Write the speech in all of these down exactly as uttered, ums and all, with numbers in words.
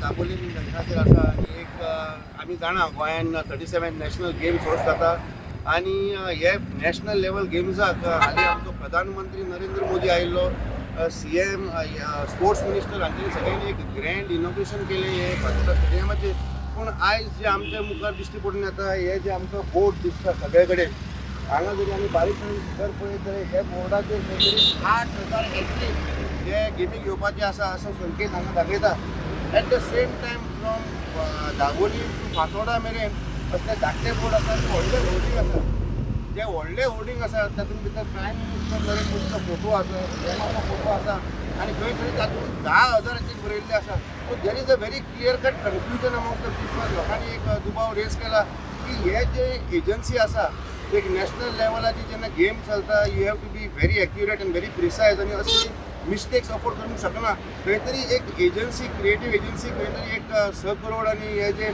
दाबोलीन नगराचेर आसा आनी एक आमी जाणा गोंयान thirty seven national games host जाता आनी हे नॅशनल लेवल गेम्साक हालीं आमचो प्रधानमंत्री नरेंद्र मोदी आयिल्लो, सी एम, स्पोर्ट्स मिनिस्टर हांच्यानी सगळ्यांनी एक ग्रँड इनॉग्रेशन केलें हे फातोर्डा स्टेडियमाचेर। पूण आयज जे आमच्या मुखार दिश्टी पडून येता हे जे आमचो बोर्ड दिसता सगळे कडेन, हांगा जरी आमी बारीक भितर पळयत जाल्यार हे बोर्डाचेर खंय तरी आठ हजार एथलीट जे गेमी घेवपाचे आसा असो संकेत हांगा दाखयता। At the same time from Dabolim to Fatorda मेरेन असले धाकटे बोर्ड आसा, व्हडले होर्डिंग आसा, जे व्हडले होर्डिंग आसा तातूंत भितर प्रायम मिनिस्टर नरेंद्र मोदीचो फोटो आसा, हेमाचो फोटो आसा आनी खंय तरी तातूंत धा हजाराचेर बरयल्ले आसा। So there is a very clear cut confusion among the people. लोकांनी एक दुबाव रेज केला की हे जे एजन्सी आसा एक नॅशनल लेवलाची जेन्ना गेम चलता you have to be very accurate and very precise आनी असली मिस्टेक्स अफोर्ड करूं शकना। खंय तरी एक एजन्सी, क्रिएटीव एजन्सी खंय तरी एक स करोड आनी हे जे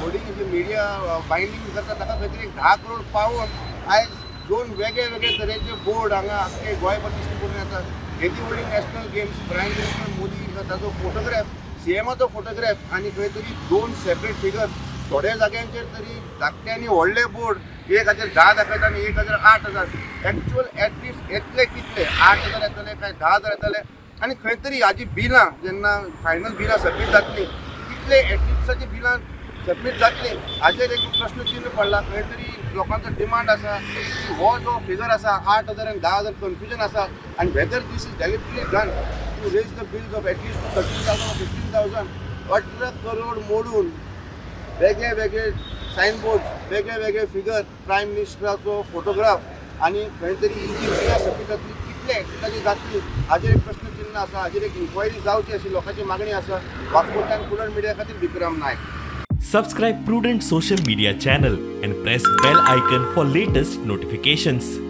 होर्डिंग जे मिडिया बायंडींग करता ताका खंय तरी एक धा करोड पावोवन आयज दोन वेगळे वेगळे तरेचे बोर्ड हांगा आख्खे गोंयभर दिश्टी पडून येता। हेजी व्हडली national games, prime minister Modi ताजो फोटोग्राफ, सीएमाचो फोटोग्राफ आनी खंय तरी दोन सेपरेट फिगर, थोड्या जाग्यांचेर तरी धाकट्यांनी व्हडले बोर्ड एक हजार धा दाखयता आनी एक हजार आठ हजार एक्चुअल एटलिस्ट येतले कितले आठ हजार येतले काय धा हजार येतले आनी खंय तरी हाजी बिलां जेन्ना फायनल बिलां सबमीट जातलीं कितले एटलिस्टाची बिलां सबमीट जातलीं हाजेर एक प्रश्न चिन्न पडला। खंय तरी लोकांचो डिमांड आसा की हो जो फिगर आसा आठ हजार आनी धा हजार कन्फ्युजन आसा आनी whether this is deliberately done to raise the bills of at least thirteen thousand fifteen thousand अठरा करोड मोडून वेगळे वेगळे सायनबोर्ड्स, वेगळे वेगळे फिगर, प्रायम मिनिस्टराचो फोटोग्राफ आनी खंय तरी इंजिनियरिंगा सबमीट जातली कितले ताची जातली हाजेर एक प्रश्न चिन्न आसा। हाजेर एक इन्क्वायरी जावची अशी लोकांची मागणी आसा। वास्कोच्यान प्रुडंट मिडिया खातीर Vikram Naik. Subscribe prudent social media channel and press bell icon for latest notifications.